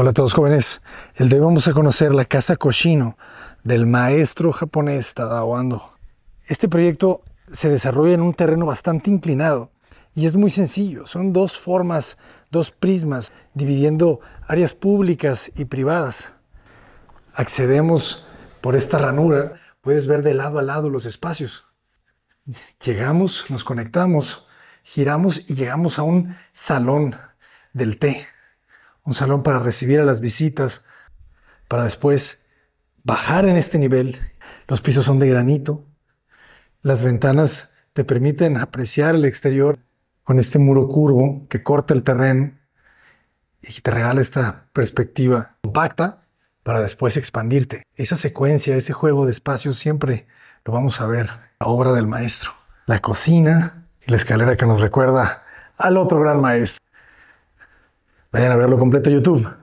Hola a todos jóvenes, el día vamos a conocer la Casa Koshino del maestro japonés Tadao Ando. Este proyecto se desarrolla en un terreno bastante inclinado y es muy sencillo, son dos formas, dos prismas dividiendo áreas públicas y privadas. Accedemos por esta ranura, puedes ver de lado a lado los espacios. Llegamos, nos conectamos, giramos y llegamos a un salón del té. Un salón para recibir a las visitas, para después bajar en este nivel. Los pisos son de granito. Las ventanas te permiten apreciar el exterior con este muro curvo que corta el terreno y te regala esta perspectiva compacta para después expandirte. Esa secuencia, ese juego de espacios siempre lo vamos a ver. La obra del maestro. La cocina y la escalera que nos recuerda al otro gran maestro. Vayan a verlo completo en YouTube.